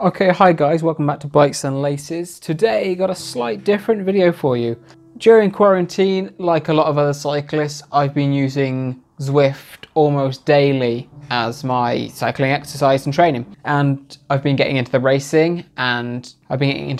Okay, hi guys, welcome back to Bikes and Laces. Today got a slight different video for you. During quarantine, like a lot of other cyclists, I've been using Zwift almost daily as my cycling exercise and training. And I've been getting into racing and been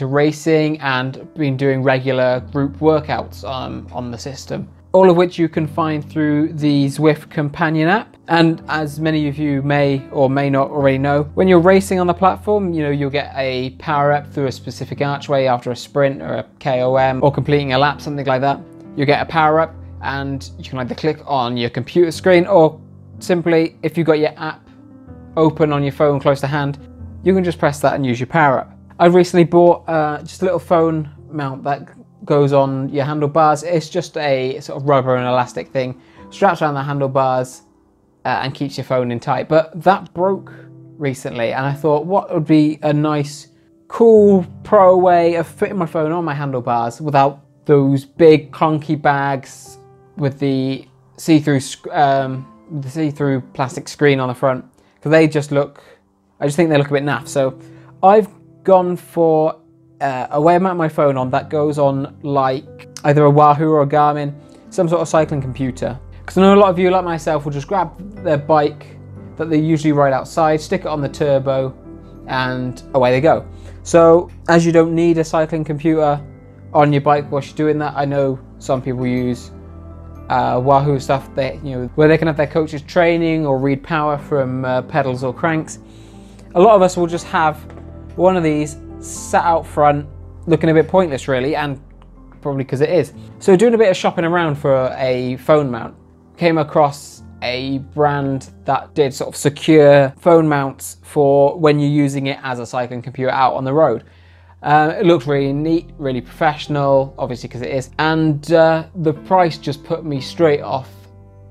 doing regular group workouts on the system. All of which you can find through the Zwift Companion app. And as many of you may or may not already know, when you're racing on the platform, you know, you'll get a power up through a specific archway after a sprint or a KOM or completing a lap, something like that. You get a power up and you can either click on your computer screen or simply, if you've got your app open on your phone close to hand, you can just press that and use your power up. I recently bought just a little phone mount that goes on your handlebars. It's just a sort of rubber and elastic thing, straps around the handlebars and keeps your phone in tight. But that broke recently and I thought, what would be a nice, cool, pro way of fitting my phone on my handlebars without those big clunky bags with the see-through plastic screen on the front. Because they just look, I just think they look a bit naff. So I've gone for a way I mount my phone on that goes on like either a Wahoo or a Garmin, some sort of cycling computer. Because I know a lot of you like myself will just grab their bike that they usually ride outside, stick it on the turbo and away they go. So as you don't need a cycling computer on your bike whilst you're doing that, I know some people use Wahoo stuff that, you know, where they can have their coaches training or read power from pedals or cranks. A lot of us will just have one of these sat out front looking a bit pointless really, and probably because it is. So doing a bit of shopping around for a phone mount, came across a brand that did sort of secure phone mounts for when you're using it as a cycling computer out on the road. It looked really neat, really professional, obviously because it is, and the price just put me straight off.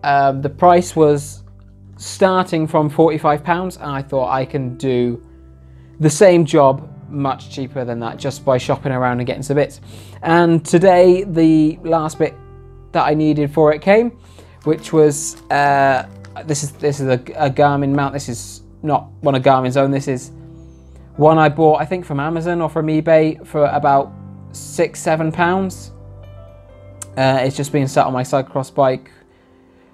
The price was starting from £45 and I thought I can do the same job much cheaper than that just by shopping around and getting some bits. And today the last bit that I needed for it came, which was this is a Garmin mount. This is not one of Garmin's own. This is one I bought I think from Amazon or from eBay for about £6–7. It's just been sat on my cyclocross bike,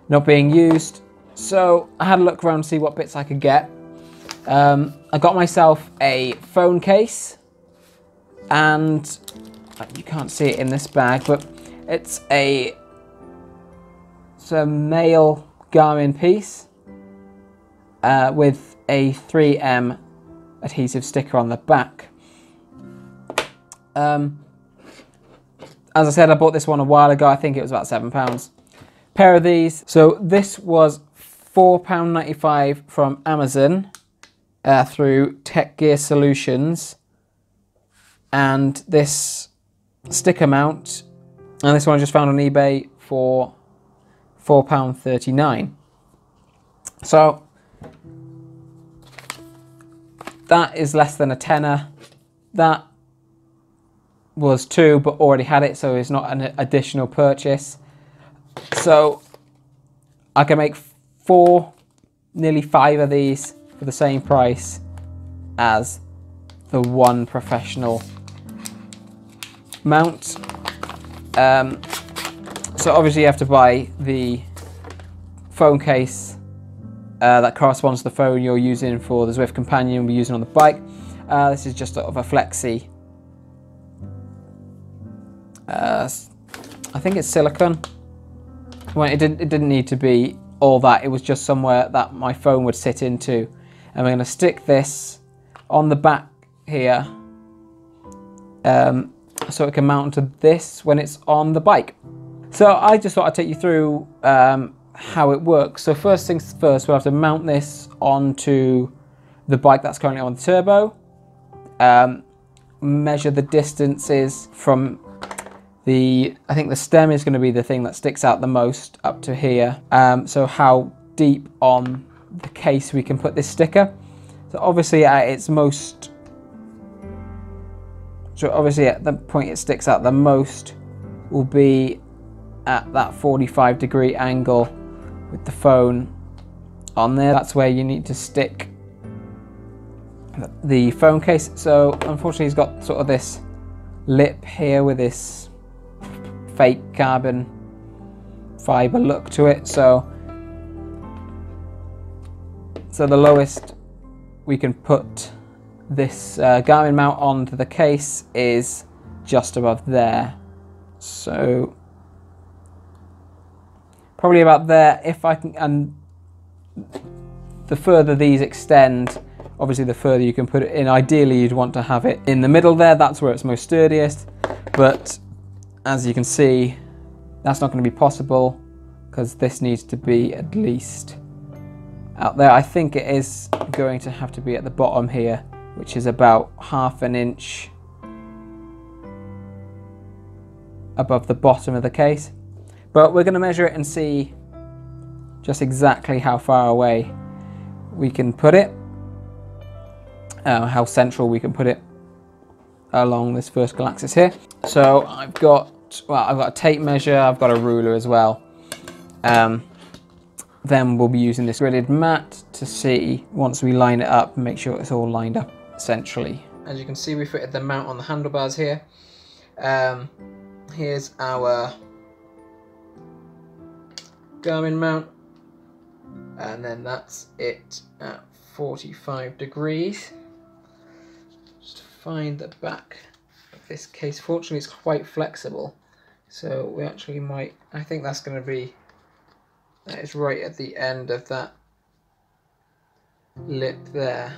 not being used. So I had a look around to see what bits I could get. I got myself a phone case, and you can't see it in this bag, but it's a male Garmin piece with a 3M adhesive sticker on the back. As I said, I bought this one a while ago. I think it was about £7. Pair of these. So this was £4.95 from Amazon. Through Tech Gear Solutions, and this sticker mount, and this one I just found on eBay for £4.39. So that is less than a tenner. That was £2, but already had it, so it's not an additional purchase. So I can make nearly five of these for the same price as the one professional mount. So obviously you have to buy the phone case that corresponds to the phone you're using for the Zwift Companion we're using on the bike. This is just sort of a flexi. I think it's silicone. Well, it didn't need to be all that. It was just somewhere that my phone would sit into. And we're going to stick this on the back here so it can mount to this when it's on the bike. So I just thought I'd take you through how it works. So first things first, we'll have to mount this onto the bike that's currently on the turbo. Measure the distances from the, I think the stem is going to be the thing that sticks out the most up to here. So how deep on the case we can put this sticker. So obviously at its most, so obviously at the point it sticks out the most will be at that 45-degree angle with the phone on there. That's where you need to stick the phone case. So unfortunately it's got sort of this lip here with this fake carbon fiber look to it, so the lowest we can put this Garmin mount onto the case is just above there, so probably about there if I can. And the further these extend, obviously the further you can put it in. Ideally you'd want to have it in the middle there, that's where it's most sturdiest, but as you can see that's not going to be possible because this needs to be at least out there. I think it is going to have to be at the bottom here, which is about 1/2 inch above the bottom of the case, but we're going to measure it and see just exactly how far away we can put it, how central we can put it along this vertical axis here. So I've got a tape measure, I've got a ruler as well. Then we'll be using this gridded mat to see, once we line it up, make sure it's all lined up centrally. As you can see, we fitted the mount on the handlebars here. Here's our Garmin mount, and then that's it at 45 degrees. Just find the back of this case. Fortunately it's quite flexible, so we actually might, I think that's going to be, that is right at the end of that lip there.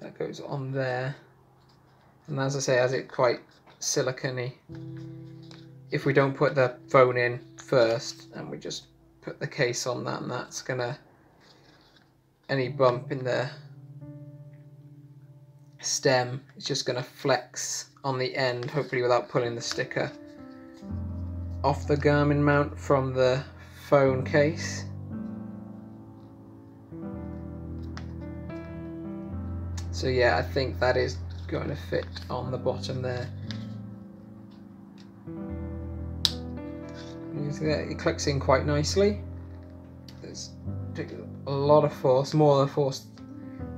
That goes on there, and as I say, as it's quite silicone-y, if we don't put the phone in first and we just put the case on that, and that's gonna, any bump in the stem is just gonna flex on the end, hopefully without pulling the sticker off the Garmin mount from the phone case. So yeah, I think that is going to fit on the bottom there. It clicks in quite nicely. There's a lot of force, more than force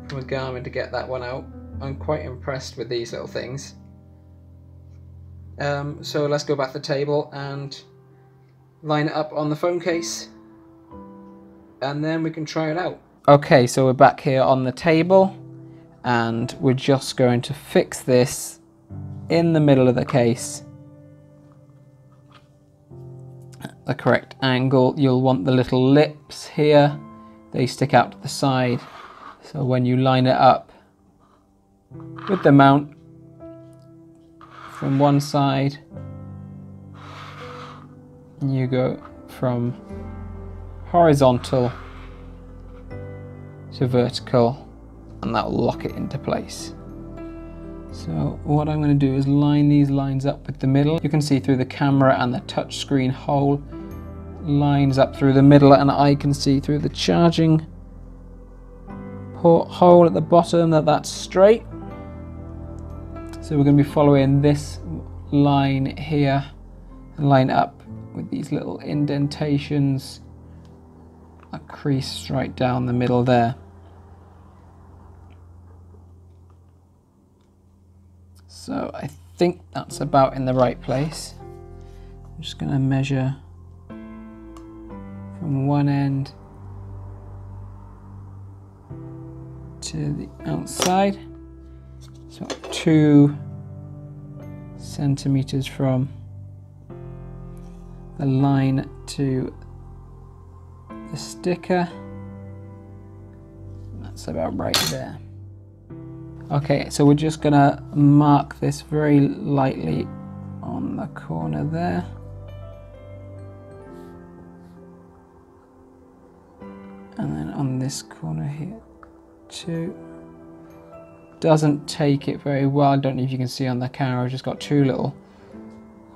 from a Garmin to get that one out. I'm quite impressed with these little things. So let's go back to the table and line it up on the phone case, and then we can try it out. Okay, so we're back here on the table, and we're just going to fix this in the middle of the case. The correct angle. You'll want the little lips here, they stick out to the side, so when you line it up with the mount from one side, you go from horizontal to vertical, and that will lock it into place. So what I'm going to do is line these lines up with the middle. You can see through the camera and the touchscreen hole lines up through the middle, and I can see through the charging port hole at the bottom that that's straight. So we're going to be following this line here and line up with these little indentations, a crease right down the middle there. So I think that's about in the right place. I'm just going to measure from one end to the outside. So 2 centimeters from the line to the sticker. That's about right there. Okay, so we're just going to mark this very lightly on the corner there. And then on this corner here too. Doesn't take it very well. I don't know if you can see on the camera, I've just got two little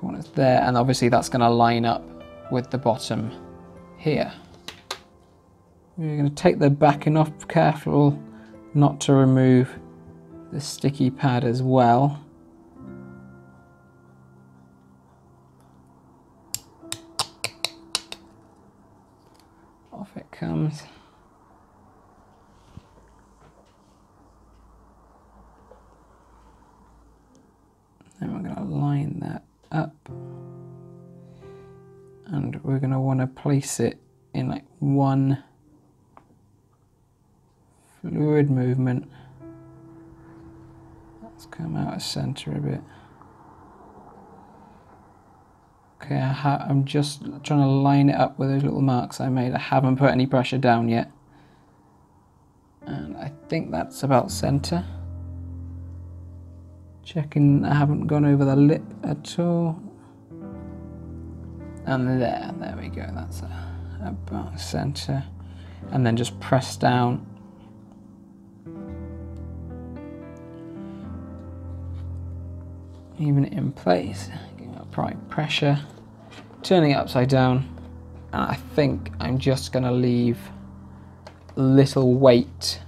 corners there, and obviously that's going to line up with the bottom here. We're going to take the backing off, careful not to remove the sticky pad as well. Off it comes. we're going to want to place it in like one fluid movement. Let's come out of center a bit. Okay, I'm just trying to line it up with those little marks I made. I haven't put any pressure down yet. And I think that's about center. Checking I haven't gone over the lip at all. And there we go, that's about center. And then just press down. Even it in place, giving it apply pressure, turning it upside down. And I think I'm just gonna leave little weight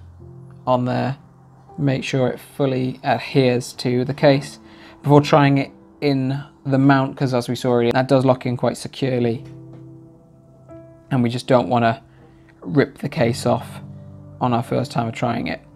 on there, make sure it fully adheres to the case before trying it in the mount, because as we saw earlier, that does lock in quite securely, and we just don't want to rip the case off on our first time of trying it.